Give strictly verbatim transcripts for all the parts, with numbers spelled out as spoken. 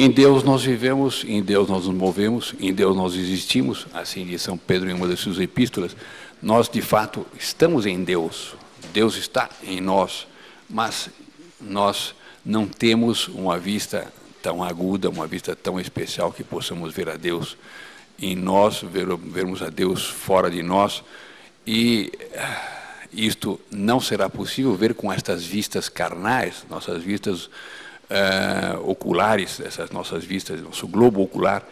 Em Deus nós vivemos, em Deus nós nos movemos, em Deus nós existimos, assim diz São Pedro em uma das suas epístolas. Nós, de fato, estamos em Deus, Deus está em nós, mas nós não temos uma vista tão aguda, uma vista tão especial que possamos ver a Deus em nós, ver, vermos a Deus fora de nós, e isto não será possível ver com estas vistas carnais, nossas vistas Uh, oculares, essas nossas vistas, nosso globo ocular,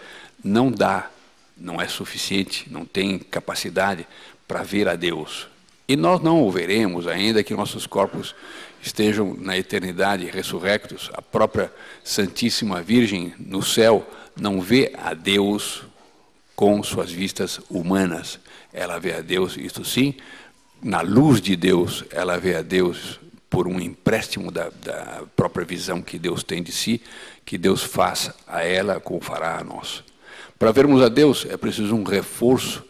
não dá, não é suficiente, não tem capacidade para ver a Deus. E nós não o veremos, ainda que nossos corpos estejam na eternidade ressurrectos. A própria Santíssima Virgem no céu não vê a Deus com suas vistas humanas. Ela vê a Deus, isto sim, na luz de Deus, ela vê a Deus por um empréstimo da, da própria visão que Deus tem de si, que Deus faz a ela, como fará a nós. Para vermos a Deus, é preciso um reforço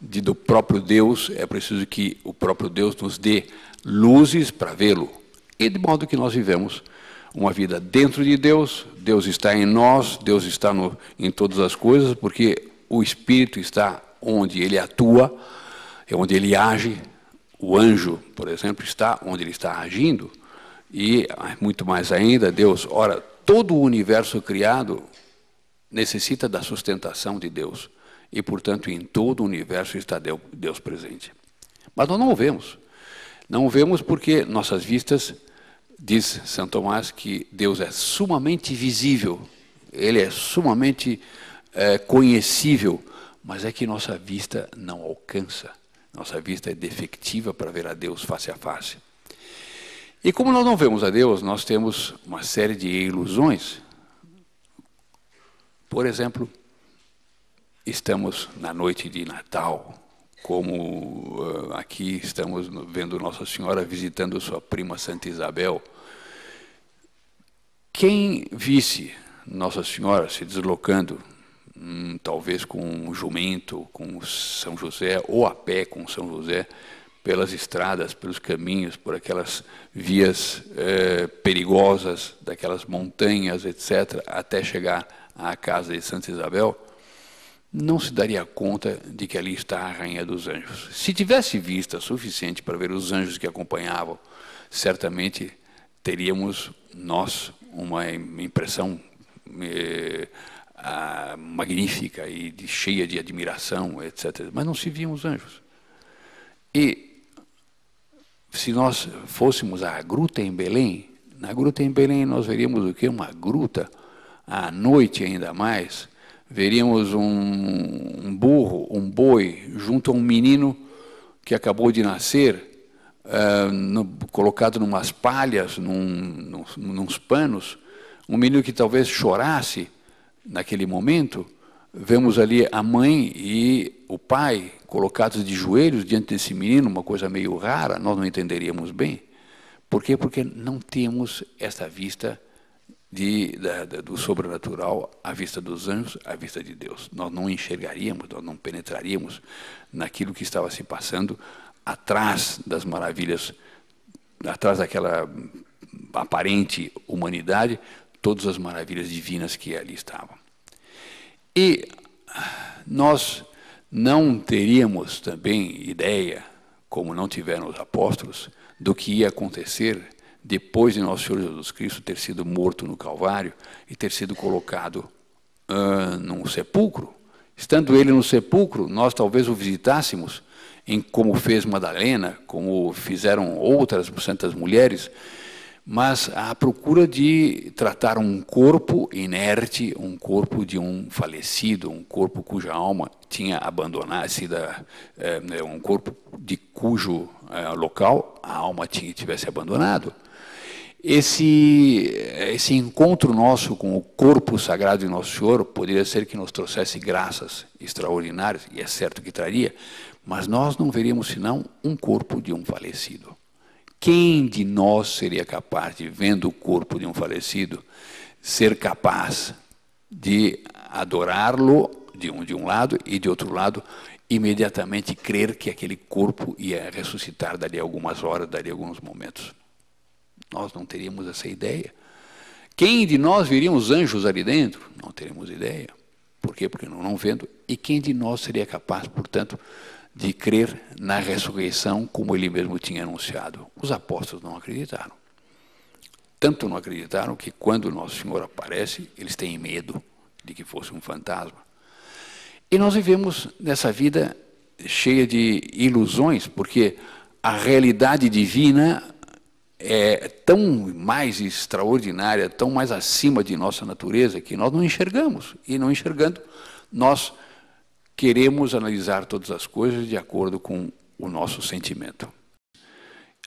de, do próprio Deus, é preciso que o próprio Deus nos dê luzes para vê-lo. E de modo que nós vivemos uma vida dentro de Deus, Deus está em nós, Deus está no, em todas as coisas, porque o Espírito está onde ele atua, é onde ele age. O anjo, por exemplo, está onde ele está agindo, e muito mais ainda, Deus. Ora, todo o universo criado necessita da sustentação de Deus, e, portanto, em todo o universo está Deus presente. Mas nós não o vemos. Não o vemos porque nossas vistas, diz São Tomás, que Deus é sumamente visível, ele é sumamente é, conhecível, mas é que nossa vista não alcança. Nossa vista é defectiva para ver a Deus face a face. E como nós não vemos a Deus, nós temos uma série de ilusões. Por exemplo, estamos na noite de Natal, como aqui estamos vendo Nossa Senhora visitando sua prima Santa Isabel. Quem visse Nossa Senhora se deslocando, Hum, talvez com um jumento, com São José, ou a pé com São José, pelas estradas, pelos caminhos, por aquelas vias eh, perigosas, daquelas montanhas, etcétera, até chegar à casa de Santa Isabel, não se daria conta de que ali está a Rainha dos Anjos. Se tivesse vista suficiente para ver os anjos que acompanhavam, certamente teríamos nós uma impressão eh, Ah, magnífica e de, cheia de admiração, etcétera. Mas não se viam os anjos. E se nós fôssemos à gruta em Belém, na gruta em Belém nós veríamos o que? Uma gruta, à noite ainda mais, veríamos um, um burro, um boi, junto a um menino que acabou de nascer, ah, no, colocado numas palhas, num, num, nos panos, um menino que talvez chorasse. Naquele momento, vemos ali a mãe e o pai colocados de joelhos diante desse menino, uma coisa meio rara, nós não entenderíamos bem. Por quê? Porque não temos esta vista de, da, da, do sobrenatural, a vista dos anjos, a vista de Deus. Nós não enxergaríamos, nós não penetraríamos naquilo que estava se passando atrás das maravilhas, atrás daquela aparente humanidade, todas as maravilhas divinas que ali estavam. E nós não teríamos também ideia, como não tiveram os apóstolos, do que ia acontecer depois de Nosso Senhor Jesus Cristo ter sido morto no Calvário e ter sido colocado uh, num sepulcro. Estando ele no sepulcro, nós talvez o visitássemos, em como fez Madalena, como fizeram outras santas mulheres, mas à procura de tratar um corpo inerte, um corpo de um falecido, um corpo cuja alma tinha abandonado, um corpo de cujo local a alma tivesse abandonado. Esse, esse encontro nosso com o corpo sagrado de Nosso Senhor poderia ser que nos trouxesse graças extraordinárias, e é certo que traria, mas nós não veríamos senão um corpo de um falecido. Quem de nós seria capaz de, vendo o corpo de um falecido, ser capaz de adorá-lo de um, de um lado e, de outro lado, imediatamente crer que aquele corpo ia ressuscitar dali algumas horas, dali alguns momentos? Nós não teríamos essa ideia. Quem de nós viriam os anjos ali dentro? Não teremos ideia. Por quê? Porque não vendo. E quem de nós seria capaz, portanto, de crer na ressurreição como ele mesmo tinha anunciado? Os apóstolos não acreditaram. Tanto não acreditaram que quando Nosso Senhor aparece, eles têm medo de que fosse um fantasma. E nós vivemos nessa vida cheia de ilusões, porque a realidade divina é tão mais extraordinária, tão mais acima de nossa natureza, que nós não enxergamos. E não enxergando, nós queremos analisar todas as coisas de acordo com o nosso sentimento.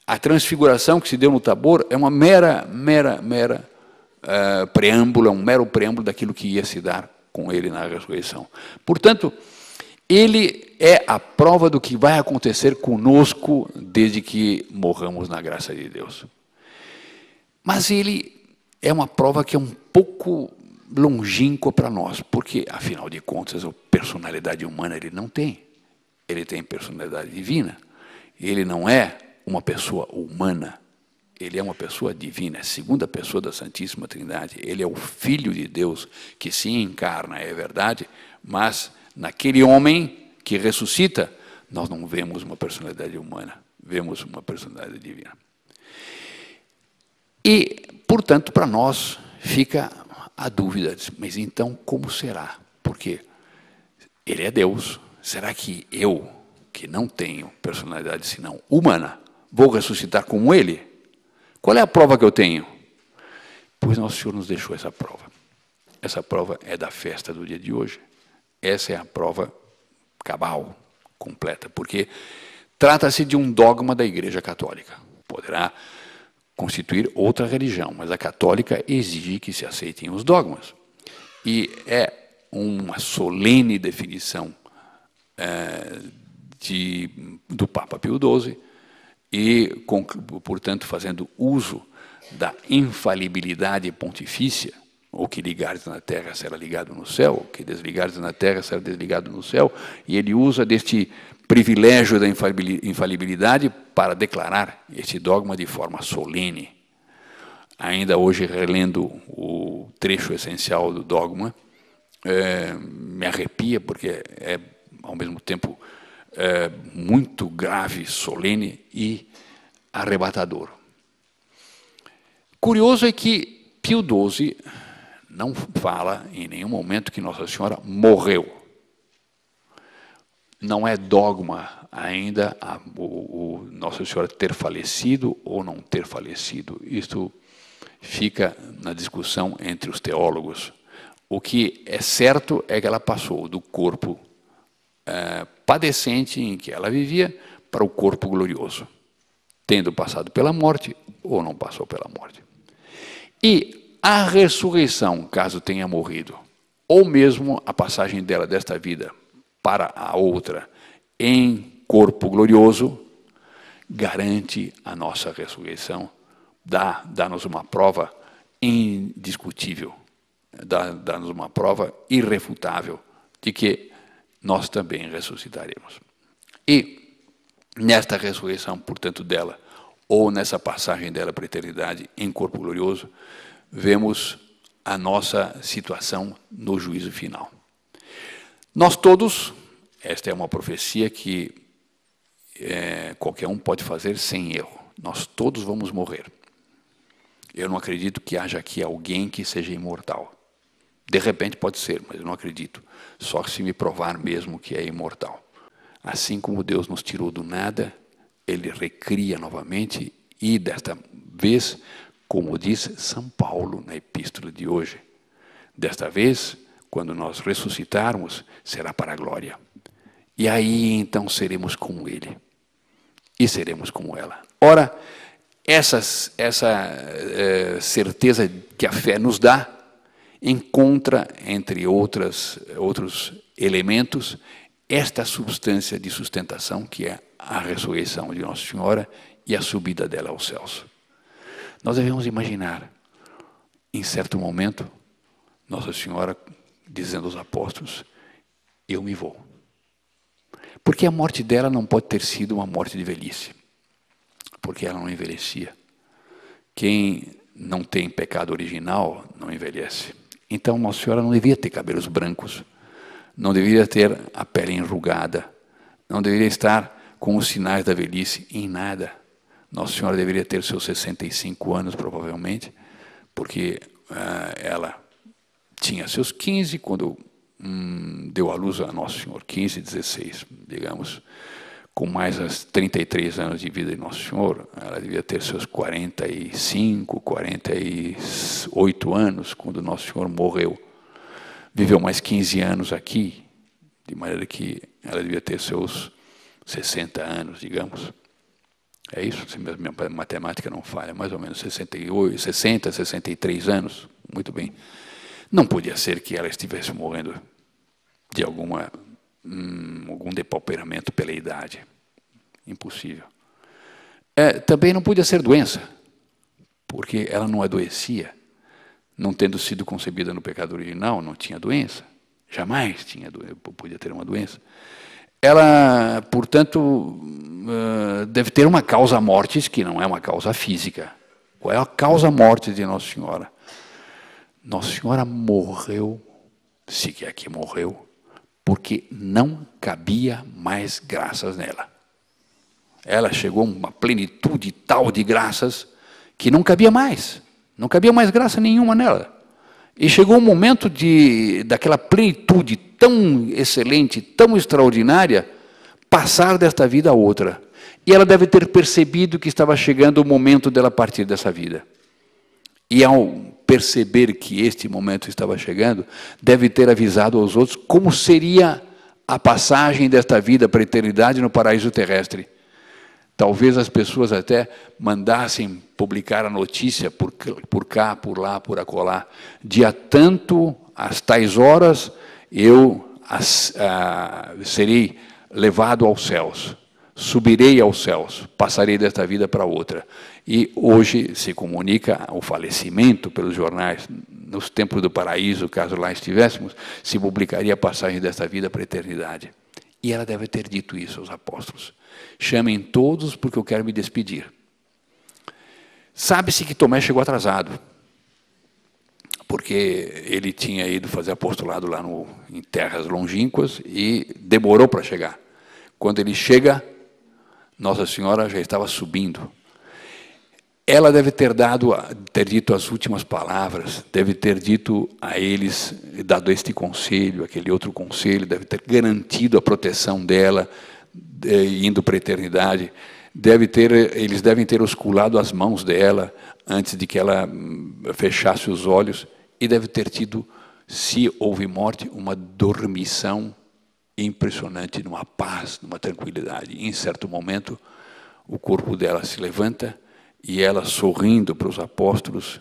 A transfiguração que se deu no Tabor é uma mera, mera, mera uh, preâmbulo, é um mero preâmbulo daquilo que ia se dar com ele na ressurreição. Portanto, ele é a prova do que vai acontecer conosco desde que morramos na graça de Deus. Mas ele é uma prova que é um pouco longínqua para nós, porque, afinal de contas, a personalidade humana ele não tem. Ele tem personalidade divina. Ele não é uma pessoa humana. Ele é uma pessoa divina, a segunda pessoa da Santíssima Trindade. Ele é o Filho de Deus que se encarna, é verdade, mas naquele homem que ressuscita, nós não vemos uma personalidade humana, vemos uma personalidade divina. E, portanto, para nós fica a dúvida, mas então como será? Porque ele é Deus, será que eu, que não tenho personalidade senão humana, vou ressuscitar como ele? Qual é a prova que eu tenho? Pois Nosso Senhor nos deixou essa prova. Essa prova é da festa do dia de hoje. Essa é a prova cabal, completa, porque trata-se de um dogma da Igreja Católica. Poderá constituir outra religião, mas a católica exige que se aceitem os dogmas. E é uma solene definição é, de, do Papa Pio doze, e, portanto, fazendo uso da infalibilidade pontifícia, ou que ligares na terra será ligado no céu, que desligares na terra será desligado no céu, e ele usa deste privilégio da infalibilidade para declarar este dogma de forma solene. Ainda hoje, relendo o trecho essencial do dogma, é, me arrepia, porque é, ao mesmo tempo, é, muito grave, solene e arrebatador. Curioso é que Pio doze não fala em nenhum momento que Nossa Senhora morreu. Não é dogma ainda a, o, o Nossa Senhora ter falecido ou não ter falecido. Isto fica na discussão entre os teólogos. O que é certo é que ela passou do corpo é, padecente em que ela vivia para o corpo glorioso, tendo passado pela morte ou não passou pela morte. E a ressurreição, caso tenha morrido, ou mesmo a passagem dela desta vida para a outra em corpo glorioso, garante a nossa ressurreição, dá, dá-nos uma prova indiscutível, dá, dá-nos uma prova irrefutável de que nós também ressuscitaremos. E nesta ressurreição, portanto, dela, ou nessa passagem dela para a eternidade em corpo glorioso, vemos a nossa situação no juízo final. Nós todos, esta é uma profecia que é, qualquer um pode fazer sem erro, nós todos vamos morrer. Eu não acredito que haja aqui alguém que seja imortal. De repente pode ser, mas eu não acredito. Só se me provar mesmo que é imortal. Assim como Deus nos tirou do nada, ele recria novamente e desta vez, como diz São Paulo na epístola de hoje, desta vez, quando nós ressuscitarmos, será para a glória. E aí, então, seremos como ele. E seremos como ela. Ora, essas, essa é, certeza que a fé nos dá, encontra, entre outras, outros elementos, esta substância de sustentação que é a ressurreição de Nossa Senhora e a subida dela aos céus. Nós devemos imaginar, em certo momento, Nossa Senhora dizendo aos apóstolos, eu me vou. Porque a morte dela não pode ter sido uma morte de velhice, porque ela não envelhecia. Quem não tem pecado original, não envelhece. Então Nossa Senhora não devia ter cabelos brancos, não deveria ter a pele enrugada, não deveria estar com os sinais da velhice em nada. Nossa Senhora deveria ter seus sessenta e cinco anos, provavelmente, porque ah, ela tinha seus quinze quando hum, deu à luz a Nosso Senhor, quinze, dezesseis, digamos, com mais as trinta e três anos de vida de Nosso Senhor, ela devia ter seus quarenta e cinco, quarenta e oito anos quando Nosso Senhor morreu. Viveu mais quinze anos aqui, de maneira que ela devia ter seus sessenta anos, digamos. É isso, se minha matemática não falha, mais ou menos sessenta e oito, sessenta, sessenta e três anos, muito bem. Não podia ser que ela estivesse morrendo de alguma, hum, algum depauperamento pela idade. Impossível. É, também não podia ser doença, porque ela não adoecia, não tendo sido concebida no pecado original, não tinha doença, jamais tinha doença, podia ter uma doença. Ela, portanto, deve ter uma causa mortis que não é uma causa física. Qual é a causa mortis de Nossa Senhora? Nossa Senhora morreu, se é que morreu, porque não cabia mais graças nela. Ela chegou a uma plenitude tal de graças que não cabia mais, não cabia mais graça nenhuma nela. E chegou um momento de, daquela plenitude tão excelente, tão extraordinária, passar desta vida a outra. E ela deve ter percebido que estava chegando o momento dela partir dessa vida. E ao perceber que este momento estava chegando, deve ter avisado aos outros como seria a passagem desta vida para a eternidade no paraíso terrestre. Talvez as pessoas até mandassem publicar a notícia por, por cá, por lá, por acolá. Dia tanto, às tais horas, eu as, a, serei levado aos céus, subirei aos céus, passarei desta vida para outra. E hoje se comunica o falecimento pelos jornais. Nos tempos do paraíso, caso lá estivéssemos, se publicaria a passagem desta vida para a eternidade. E ela deve ter dito isso aos apóstolos. Chamem todos porque eu quero me despedir. Sabe-se que Tomé chegou atrasado, porque ele tinha ido fazer apostolado lá no, em terras longínquas e demorou para chegar. Quando ele chega, Nossa Senhora já estava subindo. Ela deve ter dado, ter dito as últimas palavras, deve ter dito a eles, dado este conselho, aquele outro conselho, deve ter garantido a proteção dela, indo para a eternidade. Deve ter, eles devem ter osculado as mãos dela antes de que ela fechasse os olhos e deve ter tido, se houve morte, uma dormição impressionante, numa paz, numa tranquilidade. E, em certo momento, o corpo dela se levanta e ela, sorrindo para os apóstolos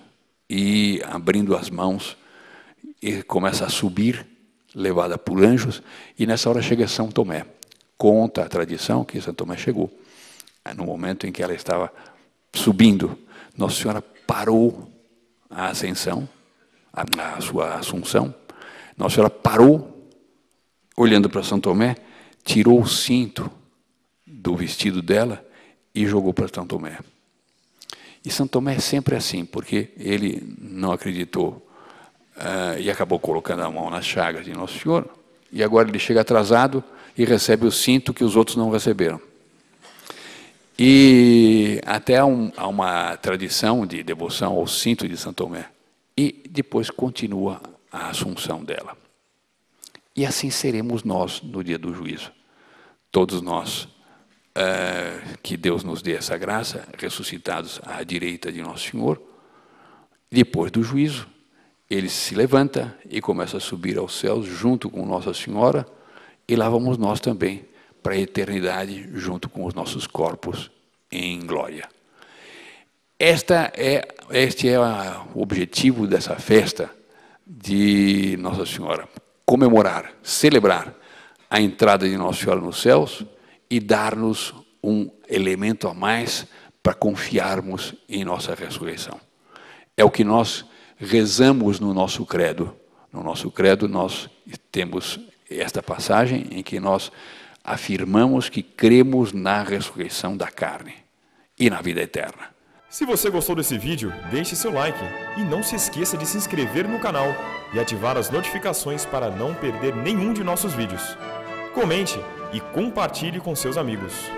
e abrindo as mãos, e começa a subir, levada por anjos, e nessa hora chega São Tomé. Conta a tradição que São Tomé chegou. No momento em que ela estava subindo, Nossa Senhora parou a ascensão, a, a sua assunção. Nossa Senhora parou, olhando para São Tomé, tirou o cinto do vestido dela e jogou para São Tomé. E São Tomé é sempre assim, porque ele não acreditou uh, e acabou colocando a mão nas chagas de Nosso Senhor, e agora ele chega atrasado e recebe o cinto que os outros não receberam. E até há um, uma tradição de devoção ao cinto de São Tomé. E depois continua a assunção dela. E assim seremos nós no dia do juízo. Todos nós, é, que Deus nos dê essa graça, ressuscitados à direita de Nosso Senhor, depois do juízo, ele se levanta e começa a subir aos céus junto com Nossa Senhora, e lá vamos nós também, para a eternidade, junto com os nossos corpos em glória. Esta é, este é o objetivo dessa festa de Nossa Senhora, comemorar, celebrar a entrada de Nossa Senhora nos céus e dar-nos um elemento a mais para confiarmos em nossa ressurreição. É o que nós rezamos no nosso credo. No nosso credo nós temos esta passagem em que nós afirmamos que cremos na ressurreição da carne e na vida eterna. Se você gostou desse vídeo, deixe seu like e não se esqueça de se inscrever no canal e ativar as notificações para não perder nenhum de nossos vídeos. Comente e compartilhe com seus amigos.